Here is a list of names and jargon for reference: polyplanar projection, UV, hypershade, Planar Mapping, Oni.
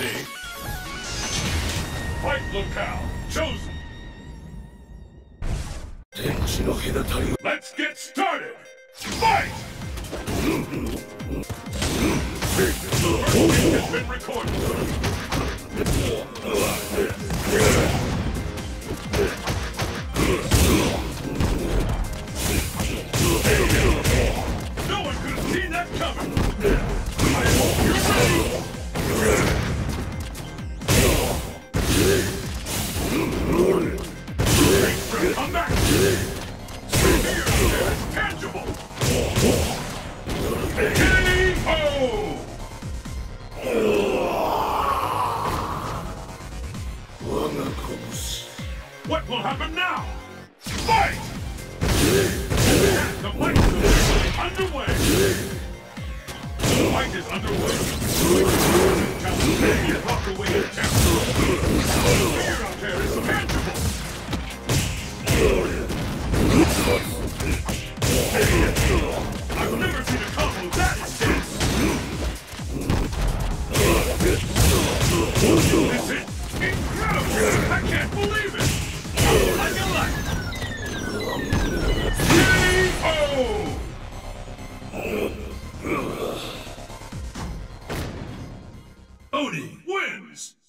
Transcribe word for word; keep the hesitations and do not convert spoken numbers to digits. Ready. Fight locale chosen. Let's get started. Fight. Has been recorded. No one could have seen that coming. I hope you're ready. What will happen now? Fight! The fight is underway! The fight is underway! Council is locked away in Council! Fear out there is tangible! I've never seen a combo that intense! This is incredible! I can't believe it! Oni wins!